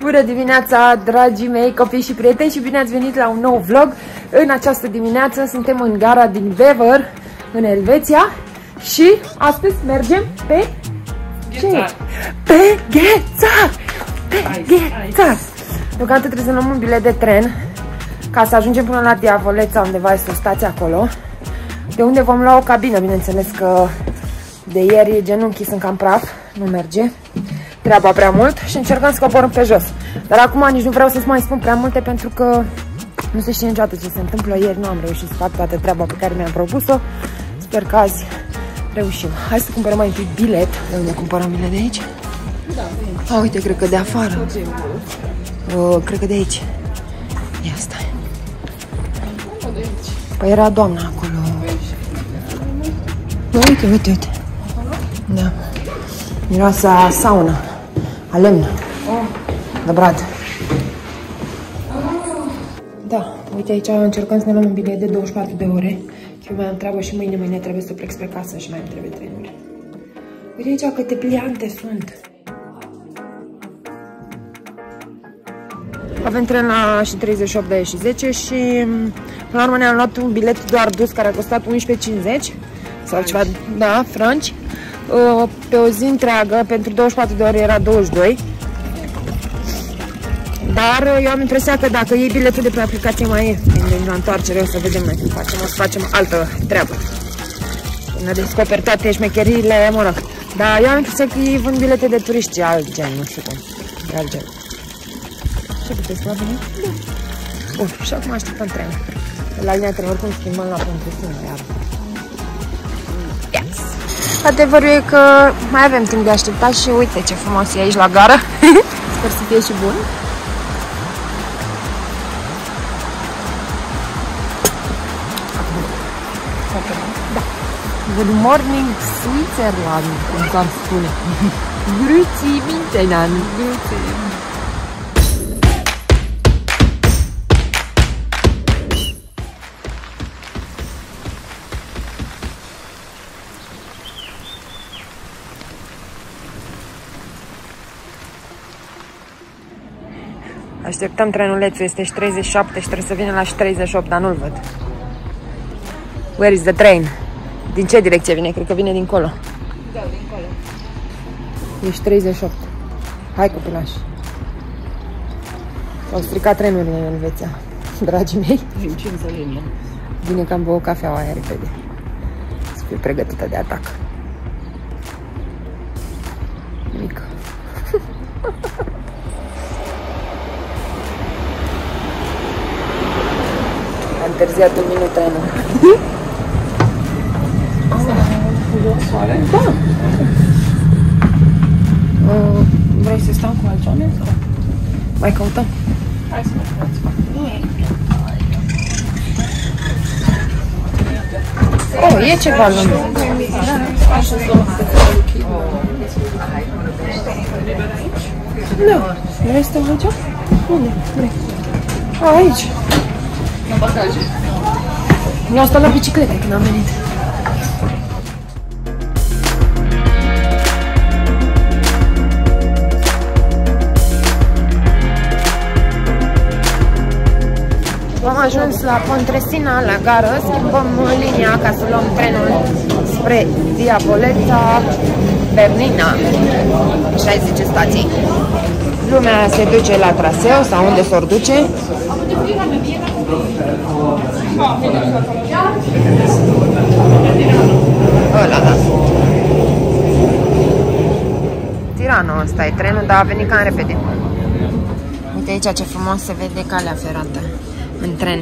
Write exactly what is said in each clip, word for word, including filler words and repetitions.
Bună dimineața, dragii mei, copii și prieteni, și bine ați venit la un nou vlog. În această dimineață suntem în gara din Bever, în Elveția, și astăzi mergem pe Ghețar. Pe Ghețar! Pe Ghețar! Deocamdată trebuie să luăm un bilet de tren ca să ajungem până la Diavolezza, undeva este o stație acolo, de unde vom lua o cabină. Bineînțeles că de ieri genunchii sunt cam praf, nu merge treaba prea mult și încercăm să coborâm pe jos. Dar acum nici nu vreau să-ți mai spun prea multe, pentru că nu se știe niciodată ce se întâmplă. Ieri nu am reușit să fac toată treaba pe care mi-am propus-o. Sper că azi reușim. Hai să cumpărăm mai întâi bilet. De unde cumpărăm bilet? De aici? Da. A, uite, cred că de afară. Uh, cred că de aici. Ia stai. Păi era doamna acolo. Bă, uite, uite, uite. Da. Miroase a sauna, a lemn, de brad. Da, uite aici încercăm să ne luăm un bilet de douăzeci și patru de ore. Eu mai am treabă și mâine, mâine trebuie să plec spre casă și mai îmi trebuie trenuri. Uite aici câte pliante sunt. Avem tren la și treizeci și opt de și zece și până la urmă ne-am luat un bilet doar dus care a costat unsprezece cincizeci sau ceva, da, franci. Pe o zi întreagă, pentru douăzeci și patru de ore era douăzeci și doi. Dar eu am impresia că dacă iei biletul de pe aplicație mai e. Deci la întoarcere o să vedem mai cum facem, o să facem altă treabă. Până descoperi toate șmecheriile, mă rog. Dar eu am impresia că ei vând bilete de turiști, alt gen, nu știu cum. De alt gen. Ce puteți la bine? Da. Bun, și acum așteptăm trenul. La linia trei, oricum schimbăm la Pontresina, iar. Yes! Adevărul e că mai avem timp de așteptat și uite ce frumos e aici la gara. Sper să fie și bun. Good morning, Switzerland, cum s-ar spune. Grüezi, Mintenan. Așteptăm trenulețul, este și treizeci și șapte și trebuie să vină la și treizeci și opt, dar nu-l văd. Where is the train? Din ce direcție vine? Cred că vine dincolo. Da, dincolo. Ești treizeci și opt. Hai, copilași. S-au stricat trenurile în Elveția, dragii mei. Bine că am băut cafeaua aia repede. Să fiu pregătită de atac. Mică. A întârziat un minut trenul. Soare? Da. Uh, vrei să stau cu alți oameni sau? Mai căutăm? Hai să mă fac. Oh, e ceva lume. Nu. Vrei să te urci? Unde? Vrei? A, aici. În bagaje. Mi-au stat la biciclete când am venit. Am ajuns la Pontresina, la gară, schimbăm linia ca să luăm trenul spre Diavolezza, Bernina, șaizeci stații. Lumea se duce la traseu sau unde s-or duce. Ăla, da. Tiranul ăsta e trenul, dar a venit cam repede. Uite aici ce frumos se vede calea ferată. În tren.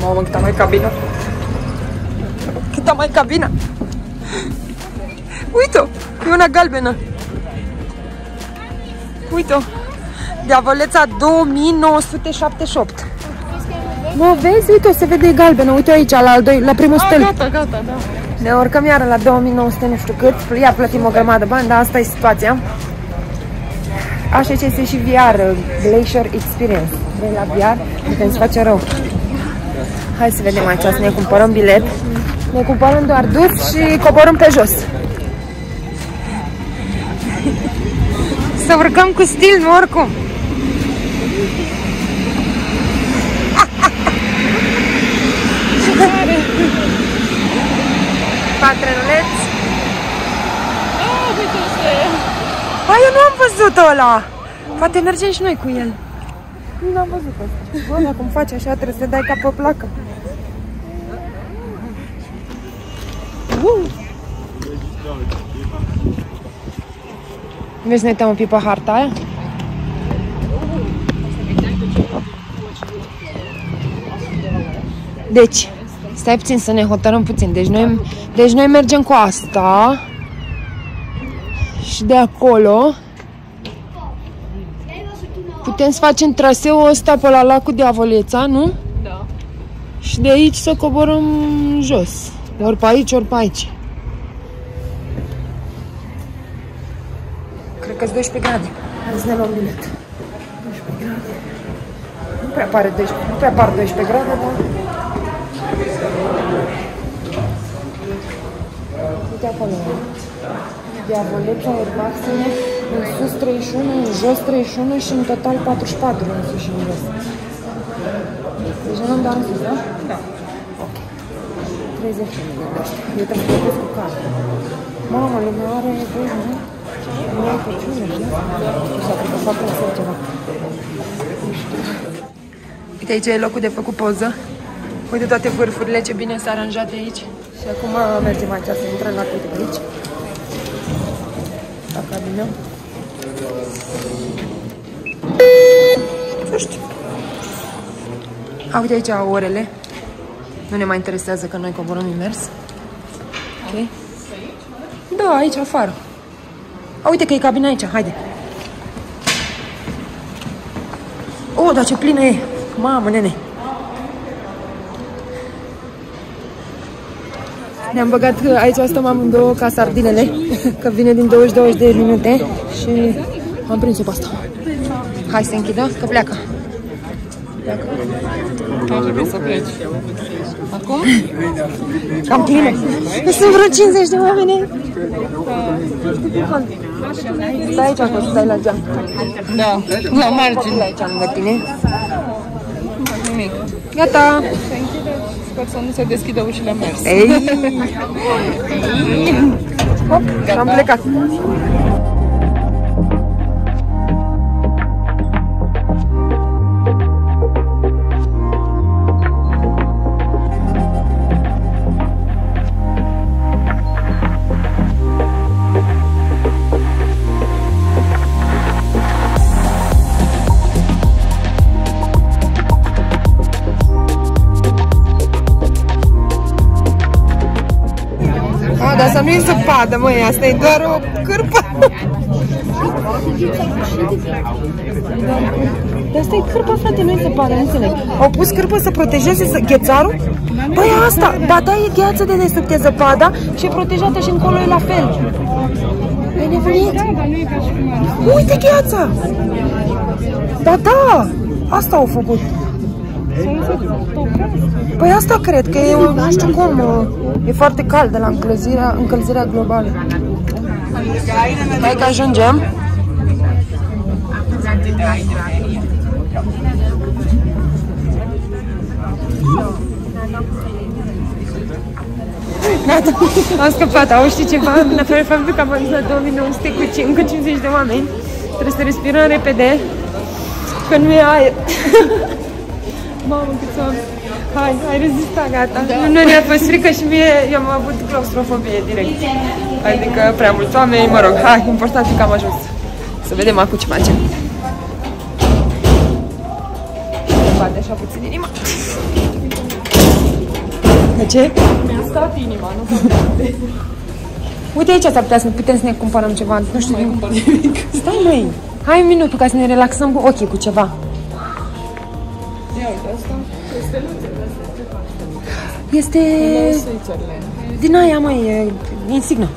Mamă, cât am mai cabină! Cât am mai cabină! Uite-o! E una galbenă! Uite-o! Diavolezza două mii nouă sute șaptezeci și opt. Mă vezi? Uite, se vede galbenă. Uite aici, la, al doi, la primul stel. Gata, gata, da. Ne urcăm iară la două mii nouă sute, nu știu cât. Ia, plătim o grămadă bani, dar asta e situația. Așa ce este și V R, Glacier Experience. Vrei la V R? Putem să face rău. Hai să vedem aici, să ne cumpărăm bilet. Ne cumpărăm doar dus și coborâm pe jos. Să urcăm cu stil, nu oricum. Patrenuleți. Păi eu nu am văzut ăla. Poate mergem și noi cu el. Nu l-am văzut ăsta. Bă, cum faci așa, trebuie să dai cap pe placă. Uh. Vezi, ne uităm un pic pe harta aia? Deci, stai puțin să ne hotărâm puțin. Deci noi, deci noi mergem cu asta și de acolo putem să facem traseul ăsta pe la lacul Diavolezza, nu? Da. Și de aici să coborăm jos. Ori pe aici, ori pe aici. Cred că-s doisprezece grade. Hai să ne luăm bilet. doisprezece grade. Nu prea pare doisprezece, nu prea par doisprezece grade, dar... Uite acolo. Diavolezza e maximă. În sus treizeci și unu, în jos treizeci și unu și în total patruzeci și patru în sus și în jos. Deci nu am dat în sus, da? Da. Ok. treizeci și unu. Eu trebuie să plătesc cu card. Mama, lumea are nevoie, nu? Nu ai căciune, știi? Așa, cred că fac lăsări ceva. Uite, aici e locul de făcut poză. Uite toate vârfurile, ce bine s-a aranjat aici. Și acum mergem aici, să intrăm la câte pe aici. Dacă aminăm. Nu știu. A, uite aici orele. Nu ne mai interesează că noi coborăm imers. Ok. Da, aici afară. A, uite că e cabina aici, haide. O, dar ce plină e. Mamă, nene. Ne-am băgat aici, stăm amândouă ca sardinele, că vine din douăzeci douăzeci de minute și am prins-o pe asta. Hai să închidă, că pleacă. Pleacă. Ar trebui să pleci. Acum? Cam pline. Sunt vreo cincizeci de oameni. Stai aici, că stai la geam. Da, la margine. Stai aici, lângă tine. Nimic. Gata! Sper să nu se deschidă ușile mers. Hop, și-am plecat. Dar să nu-i zăpadă, măi, asta e doar o cârpă. Dar asta e cârpă, frate, nu-i zăpadă, nu înțeleg. Au pus cârpă să protejeze ghețarul? Păi asta, ba da, e gheață de desubt, e zăpada și e protejată și încolo e la fel. E nebunit? Uite gheața! Da, da, asta au făcut. Păi asta cred, că e, nu știu cum, e foarte cald de la încălzirea, încălzirea globală. Hai că ajungem. Gata, am scăpat, au știți ceva? În afară faptul că am ajuns la două mii nouă sute cu cincizeci de oameni. Trebuie să respirăm repede, că nu e aer. Mamă, cât om! Hai, ai rezistat, gata! Da. Nu, nu ne-a fost frică și mie, eu am avut claustrofobie direct. Adică prea mulți oameni, mă rog, hai, important e că am ajuns. Să vedem acum ce facem. Se bate așa puțin inima. De ce? Mi-a stat inima, nu s-a bate. Uite aici s-ar putea să putem să ne cumpărăm ceva, nu știu, nu mai cumpăr nimic. Stai, măi! Hai un minut ca să ne relaxăm cu ochii, cu ceva. Este din aia, mai insignă.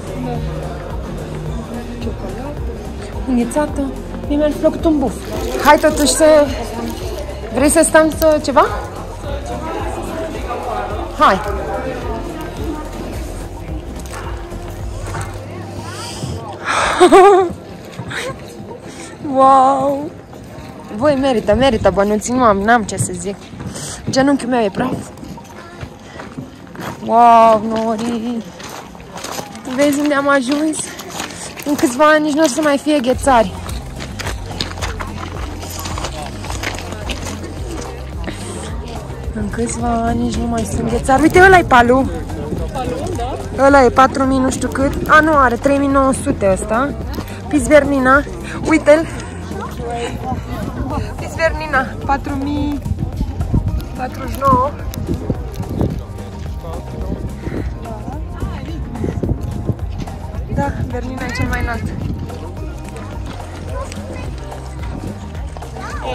Înghețată. Mie mi-ar fi plăcut un buf. Hai totuși să... Vrei să stăm să... ceva? Hai! Wow! Voi merită, merită bănuții, nu am, n-am ce să zic. Genunchiul meu e praf. Wow, Nori! Vezi unde am ajuns? În câțiva ani nici nu o să mai fie ghețari. În câțiva ani nici nu mai sunt ghețari. Uite, ăla e Palu. Ăla e patru mii nu știu cât. A, nu, are trei mii nouă sute ăsta. Piz Bernina. Uite-l. Piz Bernina. patru mii patruzeci și nouă. Da, Bernina e cel mai înalt. Ei,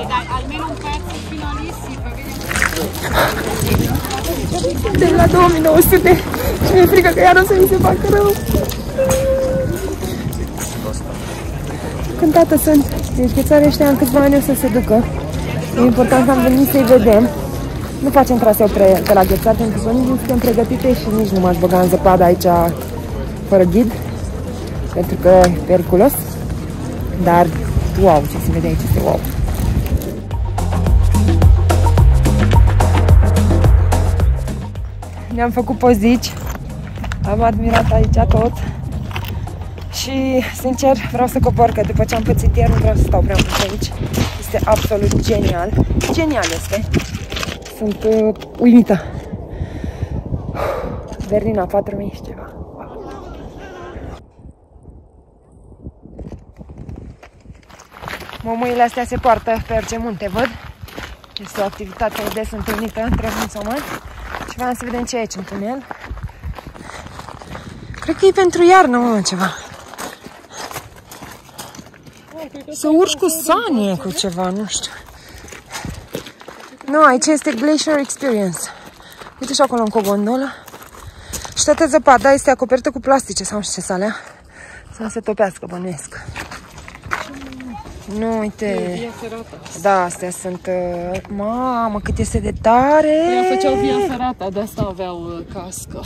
dar almeno un pezzo finalissimo, vedi? De la două mii nouă sute și mi-e frică că iar o să mi se facă rău. Când tată sunt, deci ghețarii ăștia în câțiva ani o să se ducă. E important că am venit să-i vedem. Nu facem traseu pe la ghețari, pentru că nici nu suntem pregătite și nici nu m-aș băga în zăpadă aici fără ghid, pentru că e periculos, dar wow, ce se vede aici este wow! Ne-am făcut pozici, am admirat aici tot și, sincer, vreau să cobor, că după ce am pățit ieri, nu vreau să stau prea mult aici. Este absolut genial, genial este, sunt uh, uimită. Bernina, patru mii și ceva. Mămâile astea se poartă pe orice munte, văd. Este o activitate des întâlnită între munsomani. Și vreau să vedem ce e aici în tunel. Cred că e pentru iarnă, mă, ceva. Să urci cu sanie, cu ceva, nu știu. Nu, aici este Glacier Experience. Uite și acolo în cogondolă. Și toată zăpada este acoperită cu plastice sau nu știu ce salea. Să nu se topească, bănuiesc. Nu, uite, da, astea sunt, mamă, cât este de tare! Ea făceau via ferata, de asta aveau cască.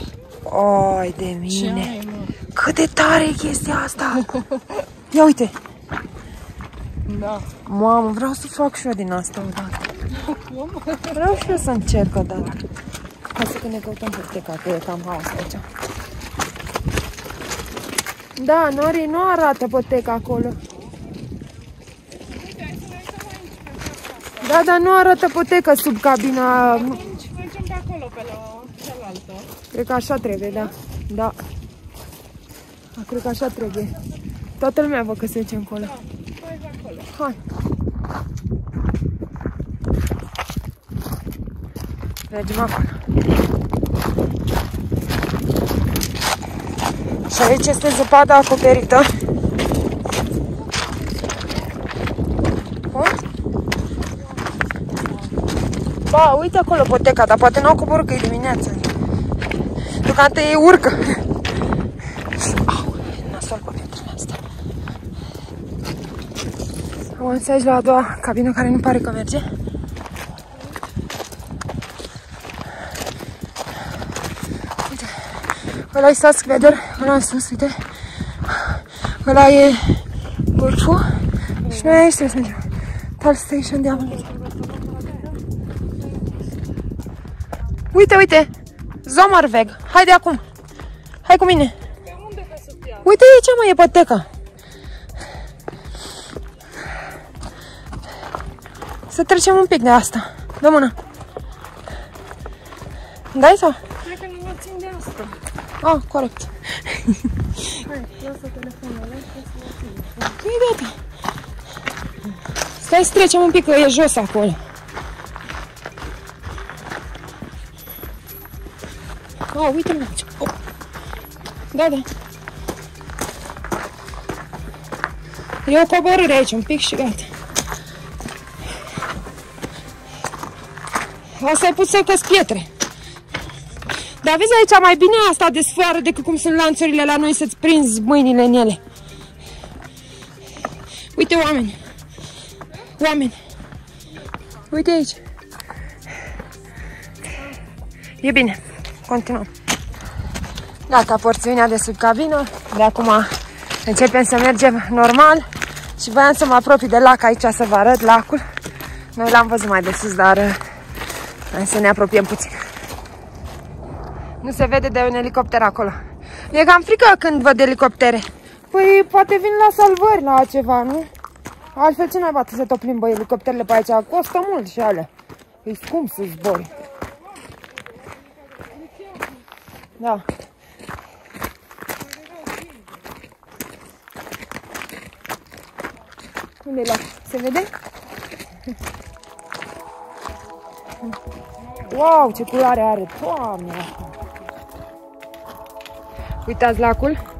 Ai de mine! Ai, cât de tare e chestia asta! Ia uite! Da. Mamă, vreau să fac și eu din asta odată. Cum? Vreau și eu să încerc odată. Hai să ne căutăm purteca, că e cam haos aici. Da, Nori, nu arată poteca acolo. Da, dar nu arată poteca sub cabina. Atunci mergem pe acolo, pe la cealaltă. Cred că așa trebuie, da. Da. A, cred că așa trebuie. Toată lumea vă că se duce încolo. Da, hai acolo. Hai. Mergem acolo. Și aici este zăpada acoperită. Ba, uite acolo poteca, dar poate n-au coborât că e dimineața. Deocamdată ei urcă. Au, nasol pe pietrele astea. Am ajuns aici la a doua cabină care nu pare că merge. Uite, ăla-i Sask Vedor, ăla în sus, uite. Ăla e Gorfu și noi aici trebuie să mergem. Tal Station Diavolezza. Uite, uite! Zomarveg! Haide acum! Hai cu mine! Pe unde pe sub piață? Uite aici, mă, e poteca! Să trecem un pic de asta. Dă mâna! Dai sau? Cred că nu mă țin de asta. Ah, corect. Hai, lasă telefonul ăla, că să mă țin. Nu-i de-aia. Stai să trecem un pic, că e jos acolo. Oh, uite-mă aici. Oh. Da, da. E o coborâre aici, un pic și gata. Asta e pus să căs pietre. Dar vezi aici mai bine asta de sfoară decât cum sunt lanțurile la noi să-ți prinzi mâinile în ele. Uite, oameni. oameni. Uite aici. E bine, continuăm. Gata, porțiunea de sub cabină. De acum începem să mergem normal. Și voiam să mă apropii de lac aici, să vă arăt lacul. Noi l-am văzut mai de sus, dar hai să ne apropiem puțin. Nu se vede de un elicopter acolo. Mi-e cam frică când văd elicoptere. Păi poate vin la salvări, la ceva, nu? Altfel ce n-ai bate să te plimbă elicopterele pe aici? Costă mult și alea. E scump să zbori. Da. Unde-i lac? Se vede? Wow, ce culoare are! Doamne! Uitați lacul.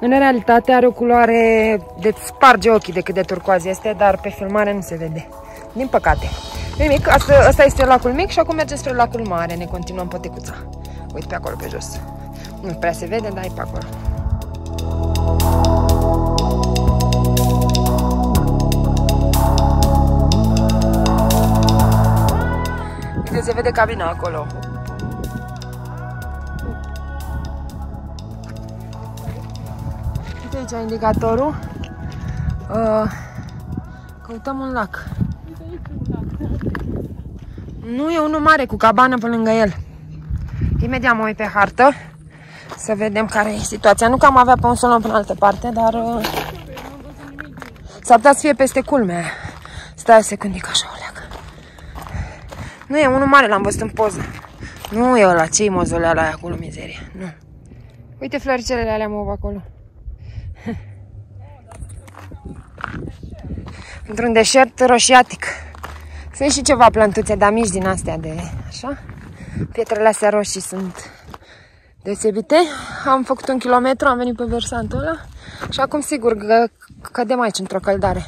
În realitate are o culoare de sparge ochii de cât de turcoaz este, dar pe filmare nu se vede. Din păcate. Nimic, asta, asta este lacul mic și acum mergem spre lacul mare. Ne continuăm pe tecuța. Uite pe acolo, pe jos. Nu prea se vede, dar e pe acolo. Uite, se vede cabina acolo. Uite aici indicatorul. Căutăm un lac. Nu, e unul mare cu cabană pe lângă el. Imediat mă uit pe hartă să vedem care e situația. Nu că am avea pe un solon până în altă parte, dar uh, s-ar putea să fie peste culmea. Stai o secundică așa, o leacă. Nu, e unul mare, l-am văzut în poză. Nu e ăla, ce-i mozolea la aia acolo, mizerie. Nu. Uite floricele alea mov acolo. Într-un deșert roșiatic. Sunt și ceva plantuțe, dar mici din astea de așa. Pietrele astea roșii sunt deosebite. Am făcut un kilometru, am venit pe versantul ăla și acum sigur că cădem aici într-o căldare.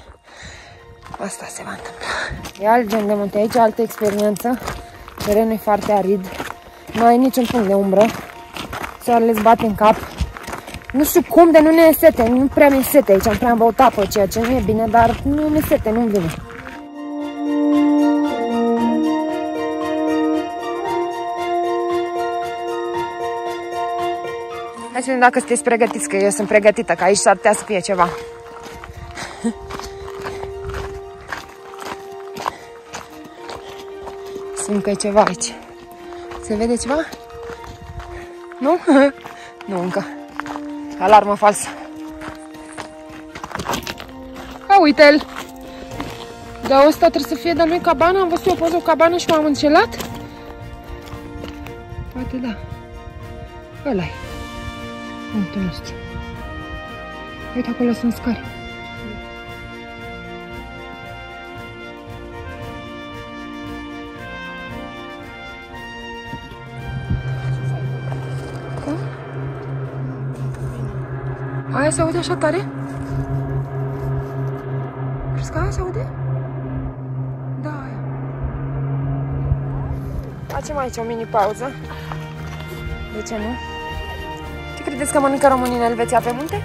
Asta se va întâmpla. E alt gen de munte aici, altă experiență. Terenul e foarte arid. Nu ai niciun punct de umbră. Soarele îți bate în cap. Nu știu cum de nu ne e sete. Nu prea mi-e sete aici. Am prea băut apă, ceea ce nu e bine, dar nu mi-e sete, nu-mi vine. Hai să vedem dacă sunteți pregătiți, că eu sunt pregătită, că aici s-ar putea să fie ceva. Sunt că e ceva aici. Se vede ceva? Nu? Nu încă. Alarmă falsă. A, uite-l! Dar ăsta trebuie să fie, dar nu-i cabana? Am văzut eu poză cu cabană și m-am încelat? Poate da. Ăla-i. Punctul nostru. Uite, acolo sunt scări. Cum? Aia se aude așa tare? Crezi că aia se aude? Da, aia. Facem aici o mini pauză. De ce nu? Credeți că mănâncă românii în Elveția pe munte?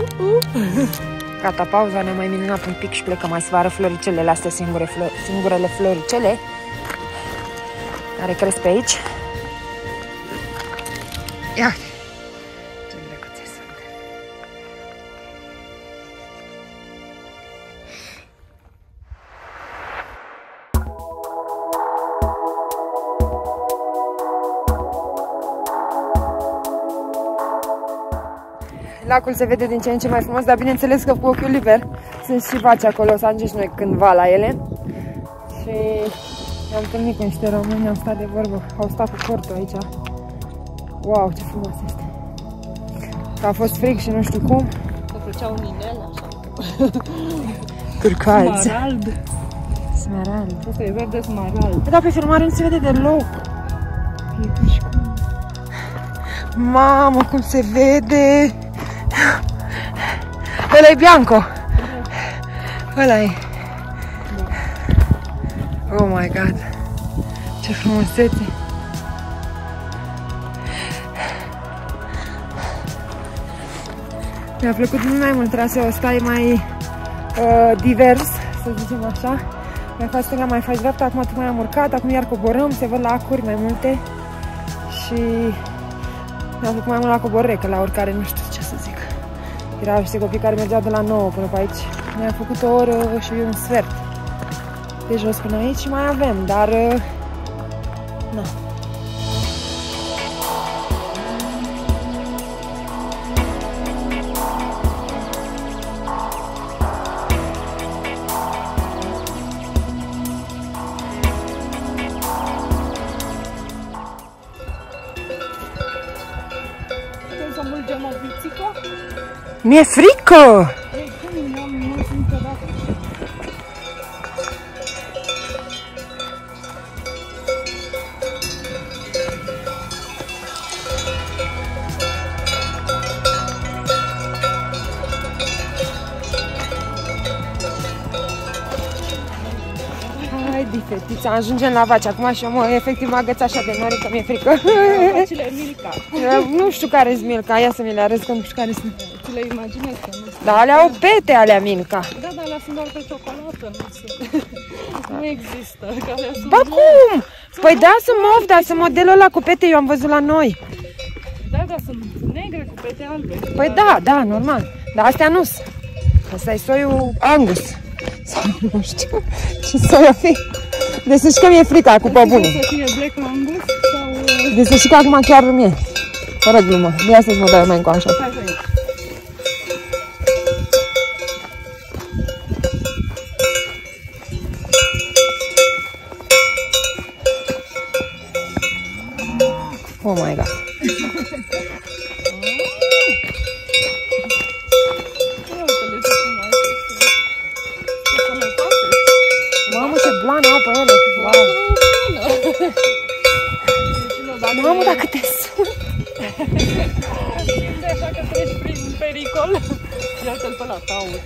Uh-uh. Gata, pauza, ne-am mai minunat un pic și plecăm. Mai să vă arăt floricelele astea, singure flo singurele floricele care cresc pe aici. Ia ce drăguțe sunt. Lacul se vede din ce în ce mai frumos, dar bineînțeles că cu ochiul liber sunt și vaci acolo, o să ajungem și noi cândva la ele. Și ne-am întâlnit cu niște români, am stat de vorbă, au stat cu cortul aici. Wow, ce frumos este! Că a fost frig și nu știu cum. Că făceau minel, așa. Curcați. Smarald. Smarald. Asta e verde smarald. Dar pe filmare nu se vede deloc. E și cum. Mamă, cum se vede! Ăla-i Bianco! Ăla-i! Oh my god! Ce frumusețe! Mi-a plăcut mult mai mult traseul ăsta, e mai uh, divers, să zicem așa. Mai faci stânga, mai faci dreapta, acum tocmai am urcat, acum iar coborâm, se văd la acuri mai multe. Și mi-am făcut mai mult la coborâre, că la urcare nu știu ce să zic. Erau niște copii care mergeau de la nouă până pe aici. Mi-am făcut o oră și un sfert de jos până aici și mai avem, dar... na. Mi-e frică! Ei, cum eu nu sunt niciodată? Haide, fetița, ajungem la vaci. Acum și eu mă, efectiv m-a agățat așa de nori că mi-e frică. Vacile Milka. Nu știu care-s Milka, ia să mi le arăt, că nu știu care sunt. Le imaginez că nu sunt. Da, alea au pete, alea Milka. Da, dar alea sunt doar pe ciocolată, nu sunt. Nu există. Ba cum? Păi da, sunt mov, dar sunt modelul ăla cu pete, eu am văzut la noi. Da, dar sunt negre cu pete albe. Păi da, da, normal. Dar astea nu sunt. Asta e soiul Angus. Sau nu știu ce soi o fi. Deci să știi că mi-e frică cu pe bune. Să fie Black Angus sau... Deci să știi că acum chiar mie. Fără glumă. Ia să-ți mă dau mai încă așa. Oh my god. Mamă, ce blană au pe ele. Wow. Mamă, dacă te sun. Simte așa că treci prin pericol. Iată-l pe la taur.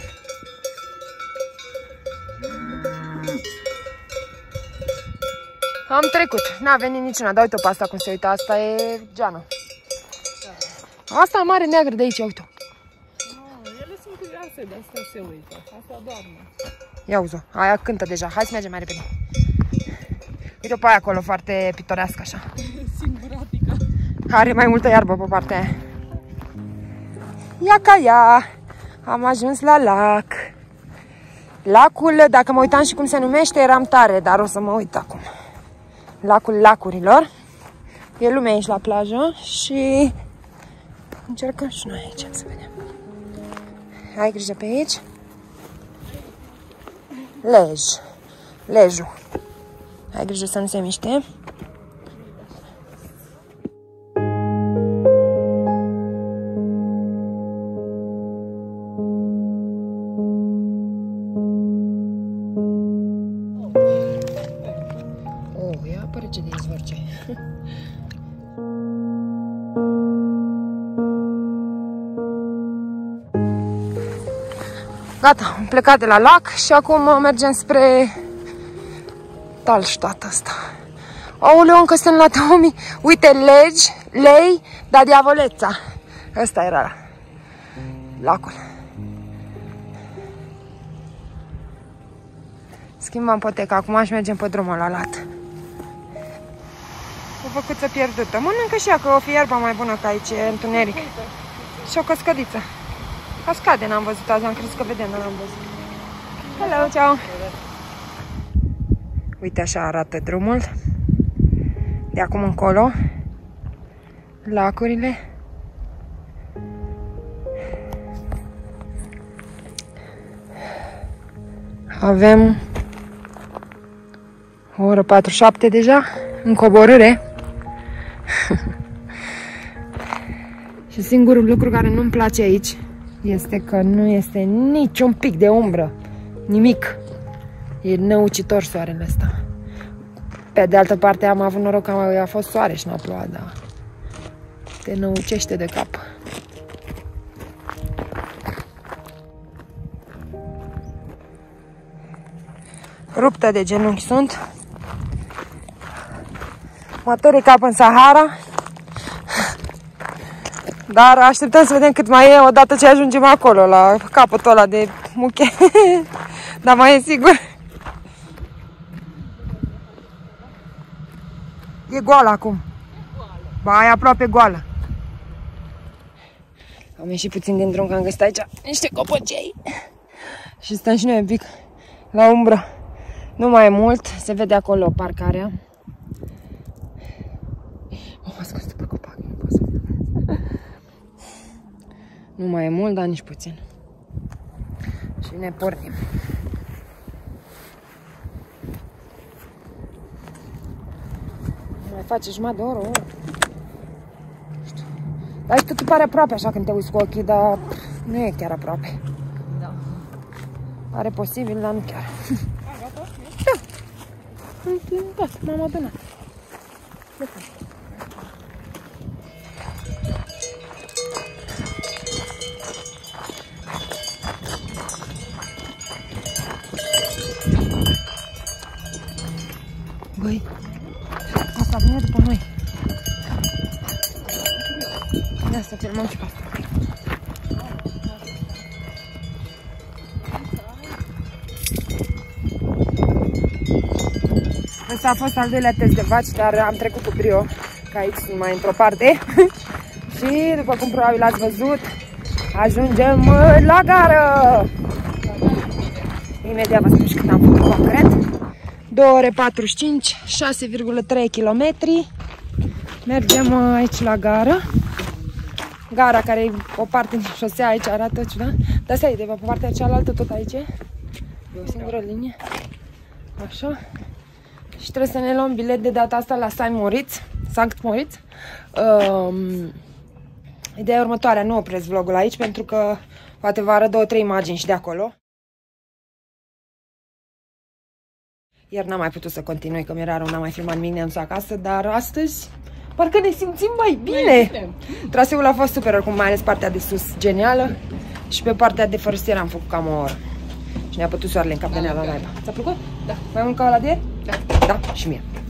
Am trecut, n-a venit niciuna, da, uite-o pe asta cum se uită, asta e geană. Da. Asta mare neagră de aici, uite-o. No, ele sunt curioase, de asta se uită, asta doarme. Ia uzi-o, aia cântă deja, hai să mergem mai repede. Uite-o pe aia acolo, foarte pitorească așa. Singuratică. Are mai multă iarbă pe partea aia. Ia ca ea, am ajuns la lac. Lacul, dacă mă uitam și cum se numește, eram tare, dar o să mă uit acum. Lacul lacurilor. E lumea aici la plajă și încercăm și noi aici să vedem. Ai grijă pe aici. Lej. Lejul. Ai grijă să nu se miște. Gata, am plecat de la lac și acum mergem spre Talștat asta. Aoleu, încă sunt la două mii. Uite, legi, lei, da, Diavolezza. Asta era lacul. Schimbam poteca acum și mergem pe drumul la lat. O făcuță pierdută. Mănâncă și ea, că o fi iarba mai bună ca aici, e întuneric. Și o căscădiță. Cascade n-am văzut azi, am crezut că vedem, dar n-am văzut. Hello, ciao! Uite așa arată drumul. De acum încolo. Lacurile. Avem o oră patruzeci și șapte deja, în coborâre. Și singurul lucru care nu-mi place aici este că nu este niciun pic de umbră. Nimic. E neucitor soarele ăsta. Pe de altă parte am avut noroc că a fost soare și n-a plouat, dar te năucește de cap. Ruptă de genunchi sunt. Mă tări cap în Sahara. Dar așteptăm să vedem cât mai e odată ce ajungem acolo, la capătul ăla de muche. Dar mai e sigur? E goală acum. E goală. Ba, e aproape goală. Am ieșit puțin din drum, că am găsit aici niște copăcei. Și stăm și noi un pic la umbră. Nu mai e mult, se vede acolo parcarea. M-am ascuns după copac, nu pot să văd. Nu mai e mult, dar nici puțin. Și ne pornim. Mai face jumătate de oră, oră. Nu știu. Dar aici totul pare aproape așa când te uiți cu ochii, dar nu e chiar aproape. Da. Pare posibil, dar nu chiar. A, gata? Da. Gata, m-am adunat. Băi, asta vine după noi. Ia să filmăm și pe asta. Asta a fost al doilea test de vaci, dar am trecut cu brio, că aici sunt mai într-o parte. Și după cum probabil ați văzut, ajungem la gară! Imediat vă spun și cât am făcut concret. două ore patruzeci și cinci, șase virgulă trei kilometri. Mergem aici la gara. Gara care e o parte din șosea, aici arată ciudat. Dar stai, de pe partea cealaltă tot aici e o singură linie. Așa. Și trebuie să ne luăm bilet de data asta la San Moritz, Sankt Moritz. Um, ideea următoarea, nu opresc vlogul aici pentru că poate vă arăt două, trei imagini și de acolo. Iar n-am mai putut să continui, că mi-era rău, n-am mai filmat nimic, ne-am dus acasă, dar astăzi parcă ne simțim mai bine. bine. Traseul a fost super oricum, mai ales partea de sus, genială, și pe partea de forestier am făcut cam o oră. Și ne-a pătut soarele în cap de nea la naiba. Ți-a plăcut? Da. Mai mult ca ăla de ieri? Da. Da, și mie.